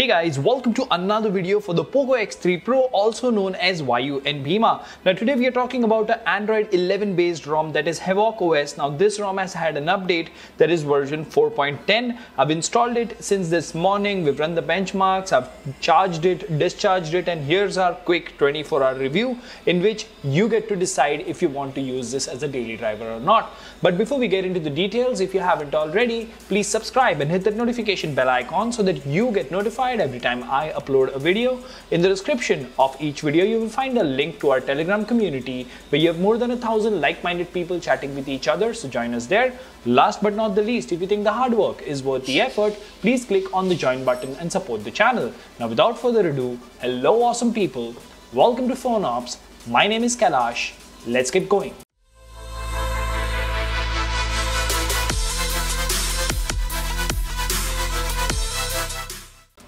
Hey guys, welcome to another video for the Poco X3 Pro, also known as Vayu and Bhima. Now today we are talking about an Android 11 based ROM, that is Havoc OS. Now this ROM has had an update, that is version 4.10. I've installed it since this morning, we've run the benchmarks, I've charged it, discharged it, and here's our quick 24-hour review in which you get to decide if you want to use this as a daily driver or not. But before we get into the details, if you haven't already, please subscribe and hit that notification bell icon so that you get notified every time I upload a video. In the description of each video you will find a link to our Telegram community where you have more than 1,000 like-minded people chatting with each other, so join us there. Last but not the least, if you think the hard work is worth the effort, please click on the join button and support the channel. Now without further ado, hello awesome people, welcome to PhoneOps. My name is Kalash, let's get going.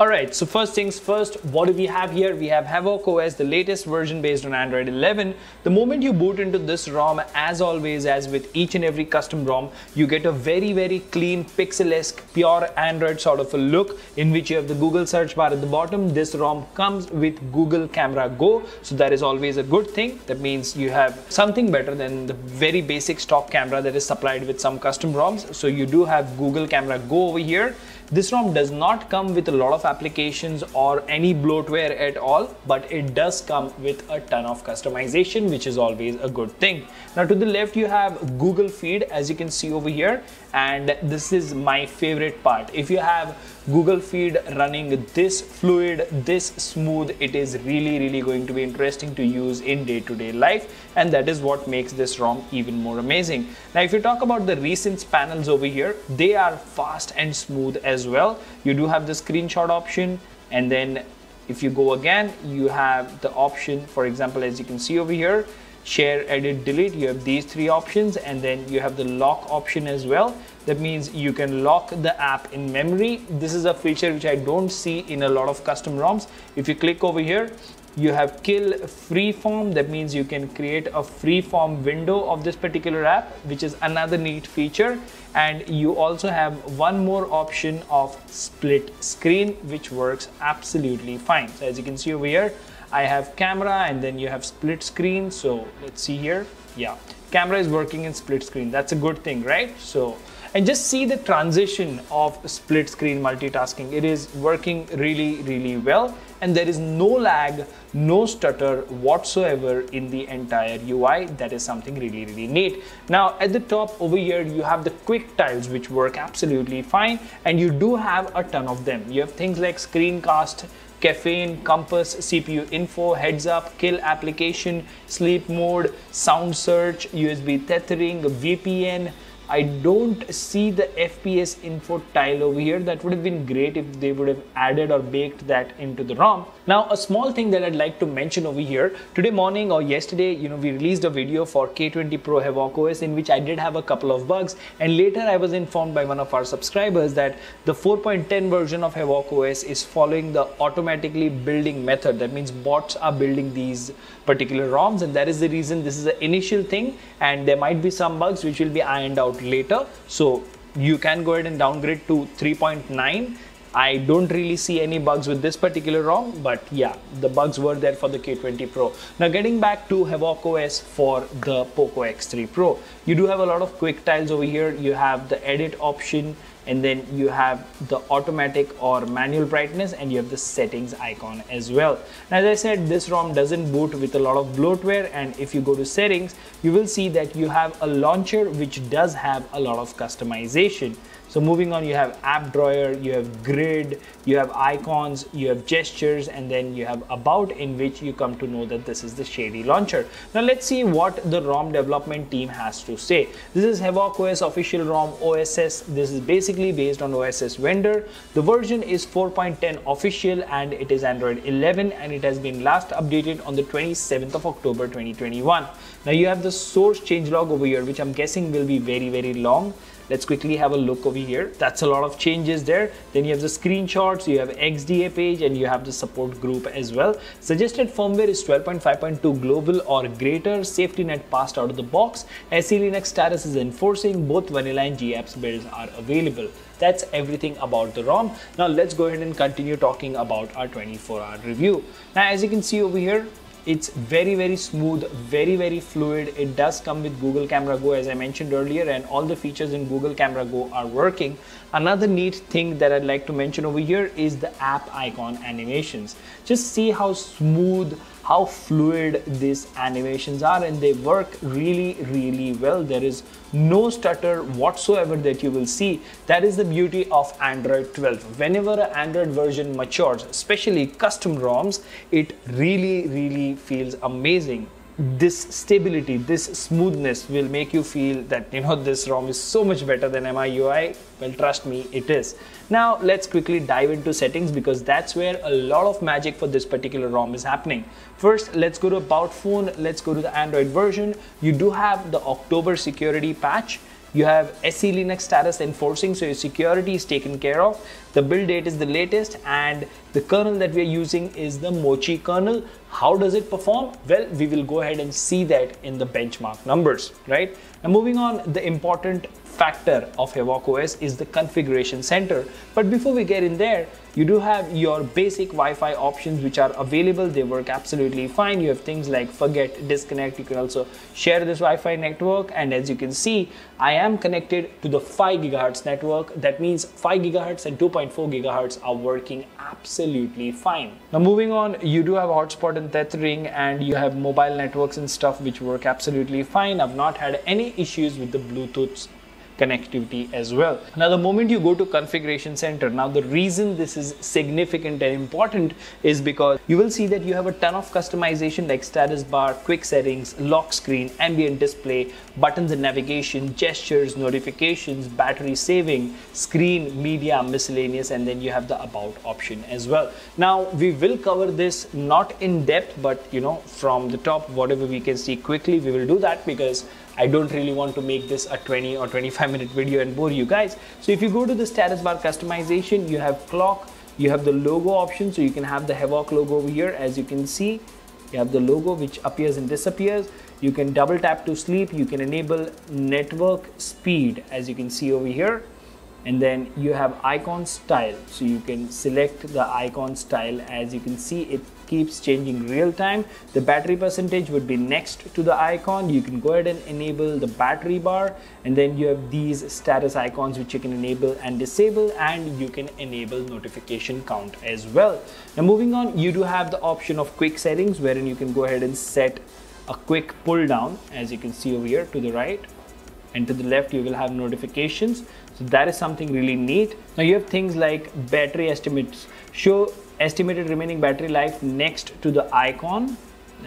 Alright, so first things first, what do we have here? We have Havoc OS, the latest version based on Android 11. The moment you boot into this ROM, as always, as with each and every custom ROM, you get a very clean, pixel-esque, pure Android sort of a look in which you have the Google search bar at the bottom. This ROM comes with Google Camera Go, so that is always a good thing. That means you have something better than the very basic stock camera that is supplied with some custom ROMs. So you do have Google Camera Go over here. This ROM does not come with a lot of applications or any bloatware at all, but it does come with a ton of customization, which is always a good thing. Now to the left you have Google Feed, as you can see over here, and this is my favorite part. If you have Google Feed running this fluid, this smooth, it is really going to be interesting to use in day-to-day life, and that is what makes this ROM even more amazing. Now if you talk about the recents panels over here, they are fast and smooth as well. You do have the screenshot option, and then if you go again you have the option, for example, as you can see over here, share, edit, delete. You have these three options, and then you have the lock option as well. That means you can lock the app in memory. This is a feature which I don't see in a lot of custom ROMs. If you click over here, you have kill freeform. That means you can create a freeform window of this particular app, which is another neat feature. And you also have one more option of split screen, which works absolutely fine. So as you can see over here, I have camera, and then you have split screen. So let's see here. Yeah, camera is working in split screen. That's a good thing, right? So, and just see the transition of split screen multitasking. It is working really well, and there is no lag, no stutter whatsoever in the entire UI. That is something really neat. Now at the top over here you have the quick tiles, which work absolutely fine, and you do have a ton of them. You have things like screencast, caffeine, compass, CPU info, heads up, kill application, sleep mode, sound search, USB tethering, VPN. I don't see the FPS info tile over here. That would have been great if they would have added or baked that into the ROM. Now, a small thing that I'd like to mention over here, today morning or yesterday, you know, we released a video for K20 Pro Havoc OS in which I did have a couple of bugs, and later I was informed by one of our subscribers that the 4.10 version of Havoc OS is following the automatically building method. That means bots are building these particular ROMs, and that is the reason this is the initial thing, and there might be some bugs which will be ironed out later. So you can go ahead and downgrade to 3.9. I don't really see any bugs with this particular ROM, but yeah, the bugs were there for the K20 Pro. Now getting back to Havoc OS for the Poco X3 Pro, you do have a lot of quick tiles over here. You have the edit option, and then you have the automatic or manual brightness, and you have the settings icon as well. Now, as I said, this ROM doesn't boot with a lot of bloatware, and if you go to settings, you will see that you have a launcher which does have a lot of customization. So moving on, you have app drawer, you have grid, you have icons, you have gestures, and then you have about, in which you come to know that this is the Shady launcher. Now let's see what the ROM development team has to say. This is Havoc OS official ROM OSS. This is basically based on OSS vendor. The version is 4.10 official, and it is Android 11, and it has been last updated on the 27th of October 2021. Now you have the source changelog over here, which I'm guessing will be very long. Let's quickly have a look over here. That's a lot of changes there. Then you have the screenshots, you have XDA page, and you have the support group as well. Suggested firmware is 12.5.2 global or greater. Safety net passed out of the box. SELinux status is enforcing. Both vanilla and GApps builds are available. That's everything about the ROM. Now let's go ahead and continue talking about our 24-hour review. Now as you can see over here, it's very smooth, very fluid. It does come with Google Camera Go, as I mentioned earlier, and all the features in Google Camera Go are working. Another neat thing that I'd like to mention over here is the app icon animations. Just see how smooth, how fluid these animations are, and they work really well. There is no stutter whatsoever that you will see. That is the beauty of Android 12. Whenever an Android version matures, especially custom ROMs, it really feels amazing. This stability, this smoothness will make you feel that, you know, this ROM is so much better than MIUI. Well, trust me, it is. Now let's quickly dive into settings, because that's where a lot of magic for this particular ROM is happening. First, let's go to About Phone. Let's go to the Android version. You do have the October security patch. You have SELinux status enforcing, so your security is taken care of. The build date is the latest, and the kernel that we are using is the Mochi kernel. How does it perform? Well, we will go ahead and see that in the benchmark numbers, right? Now moving on, the important factor of Havoc OS is the configuration center. But before we get in there, you do have your basic Wi-Fi options which are available. They work absolutely fine. You have things like forget, disconnect. You can also share this Wi-Fi network. And as you can see, I am connected to the 5 gigahertz network. That means 5 gigahertz and 2.4 gigahertz are working absolutely fine. Now moving on, you do have hotspot and tethering, and you have mobile networks and stuff which work absolutely fine. I've not had any issues with the Bluetooth connectivity as well. Now the moment you go to configuration center, now the reason this is significant and important is because you will see that you have a ton of customization like status bar, quick settings, lock screen, ambient display, buttons and navigation, gestures, notifications, battery saving, screen, media, miscellaneous, and then you have the about option as well. Now we will cover this not in depth, but you know, from the top, whatever we can see quickly, we will do that, because I don't really want to make this a 20 or 25 minute video and bore you guys. So if you go to the status bar customization, you have clock, you have the logo option, so you can have the Havoc logo over here. As you can see, you have the logo which appears and disappears. You can double tap to sleep. You can enable network speed, as you can see over here. And then you have icon style, so you can select the icon style. As you can see, it keeps changing real time. The battery percentage would be next to the icon. You can go ahead and enable the battery bar, and then you have these status icons which you can enable and disable, and you can enable notification count as well. Now moving on, you do have the option of quick settings, wherein you can go ahead and set a quick pull down, as you can see over here to the right. And to the left, you will have notifications. So that is something really neat. Now you have things like battery estimates. Show estimated remaining battery life next to the icon,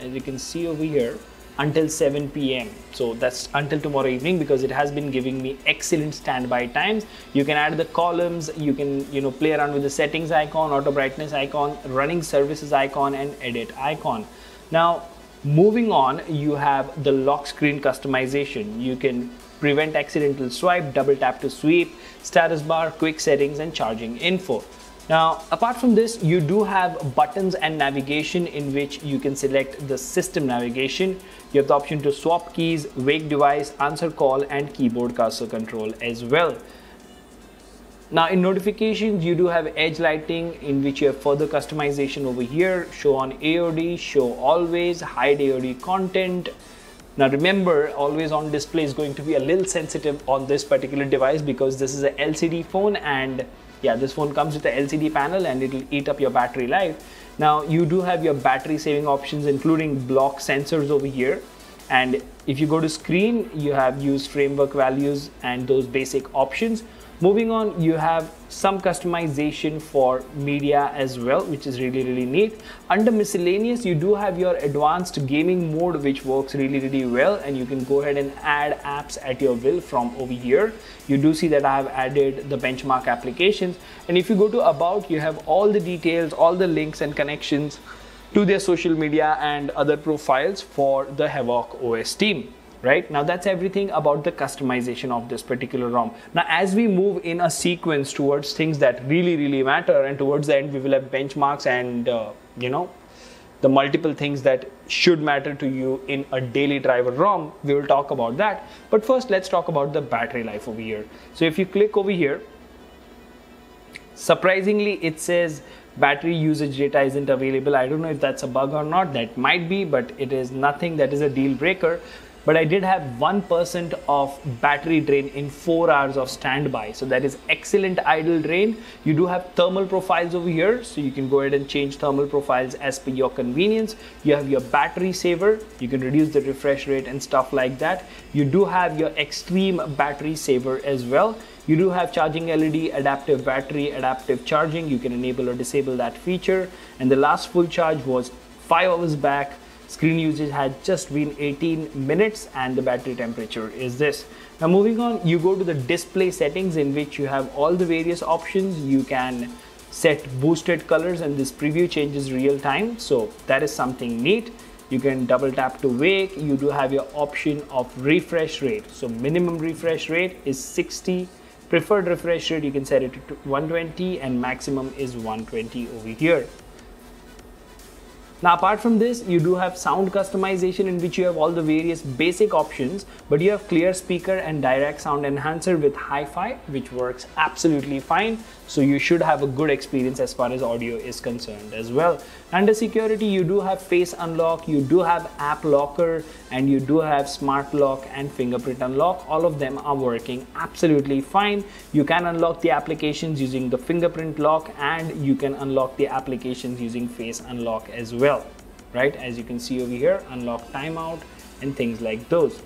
as you can see over here, until 7 p.m. So that's until tomorrow evening, because it has been giving me excellent standby times. You can add the columns, you can, you know, play around with the settings icon, auto brightness icon, running services icon, and edit icon. Now moving on, you have the lock screen customization. You can prevent accidental swipe, double tap to sweep, status bar, quick settings, and charging info. Now, apart from this, you do have buttons and navigation, in which you can select the system navigation. You have the option to swap keys, wake device, answer call, and keyboard cursor control as well. Now in notifications, you do have edge lighting, in which you have further customization over here. Show on AOD, show always, hide AOD content. Now remember, always on display is going to be a little sensitive on this particular device, because this is an LCD phone, and yeah, this phone comes with the LCD panel, and it'll eat up your battery life. Now you do have your battery saving options, including block sensors over here. And if you go to screen, you have used framework values and those basic options. Moving on, you have some customization for media as well, which is really neat. Under miscellaneous, you do have your advanced gaming mode, which works really well, and you can go ahead and add apps at your will from over here. You do see that I have added the benchmark applications, and if you go to about, you have all the details, all the links and connections to their social media and other profiles for the Havoc OS team. Right now, that's everything about the customization of this particular ROM. Now, as we move in a sequence towards things that really matter, and towards the end, we will have benchmarks and you know, the multiple things that should matter to you in a daily driver ROM. We will talk about that. But first, let's talk about the battery life over here. So if you click over here, Surprisingly, it says battery usage data isn't available. I don't know if that's a bug or not. That might be, but it is nothing that is a deal breaker. But I did have 1% of battery drain in 4 hours of standby. So that is excellent idle drain. You do have thermal profiles over here. So you can go ahead and change thermal profiles as per your convenience. You have your battery saver. You can reduce the refresh rate and stuff like that. You do have your extreme battery saver as well. You do have charging LED, adaptive battery, adaptive charging. You can enable or disable that feature. And the last full charge was 5 hours back. Screen usage had just been 18 minutes and the battery temperature is this. Now moving on, you go to the display settings in which you have all the various options. You can set boosted colors and this preview changes real time. So that is something neat. You can double tap to wake. You do have your option of refresh rate. So minimum refresh rate is 60. Preferred refresh rate, you can set it to 120 and maximum is 120 over here. Now apart from this, you do have sound customization in which you have all the various basic options, but you have clear speaker and direct sound enhancer with hi-fi, which works absolutely fine. So you should have a good experience as far as audio is concerned as well. Under security, you do have face unlock, you do have app locker, and you do have smart lock and fingerprint unlock. All of them are working absolutely fine. You can unlock the applications using the fingerprint lock, and you can unlock the applications using face unlock as well. Right, as you can see over here, unlock timeout and things like those.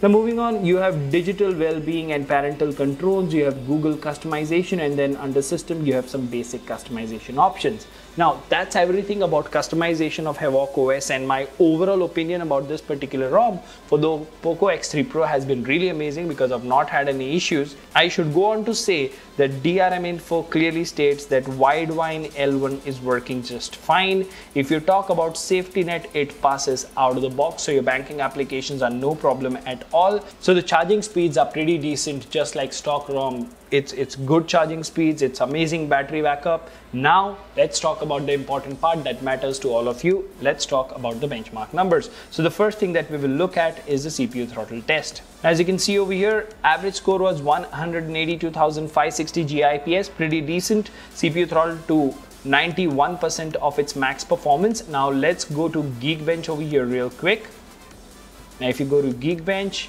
Now moving on, you have digital well-being and parental controls, you have Google customization, and then under system you have some basic customization options. Now that's everything about customization of Havoc OS and my overall opinion about this particular ROM. For though Poco X3 Pro has been really amazing because I've not had any issues, I should go on to say that DRM info clearly states that Widevine L1 is working just fine. If you talk about safety net, it passes out of the box, so your banking applications are no problem at all. So the charging speeds are pretty decent, just like stock ROM. It's good charging speeds, it's amazing battery backup. Now let's talk about the important part that matters to all of you. Let's talk about the benchmark numbers. So the first thing that we will look at is the CPU throttle test. As you can see over here, average score was 182,560 GIPS, pretty decent. CPU throttle to 91% of its max performance. Now let's go to Geekbench over here real quick. Now if you go to Geekbench,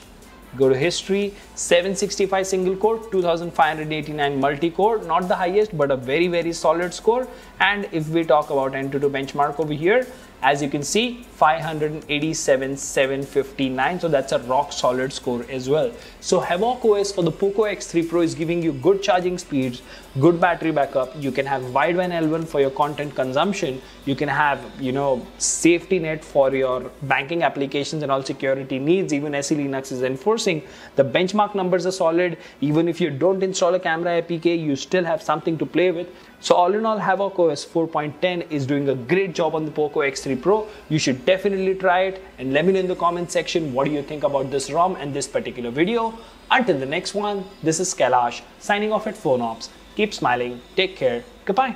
go to history, 765 single core, 2589 multi-core, not the highest but a very very solid score. And if we talk about AnTuTu benchmark over here, as you can see, 587,759. So that's a rock solid score as well. So Havoc OS for the Poco X3 Pro is giving you good charging speeds, good battery backup. You can have Widevine L1 for your content consumption. You can have, you know, safety net for your banking applications and all security needs. Even SELinux is enforcing. The benchmark numbers are solid. Even if you don't install a camera APK, you still have something to play with. So all in all, Havoc OS 4.10 is doing a great job on the Poco X3 Pro. You should definitely try it and let me know in the comment section what do you think about this ROM and this particular video. Until the next one, this is Kalash signing off at PhoneOps. Keep smiling, take care, goodbye.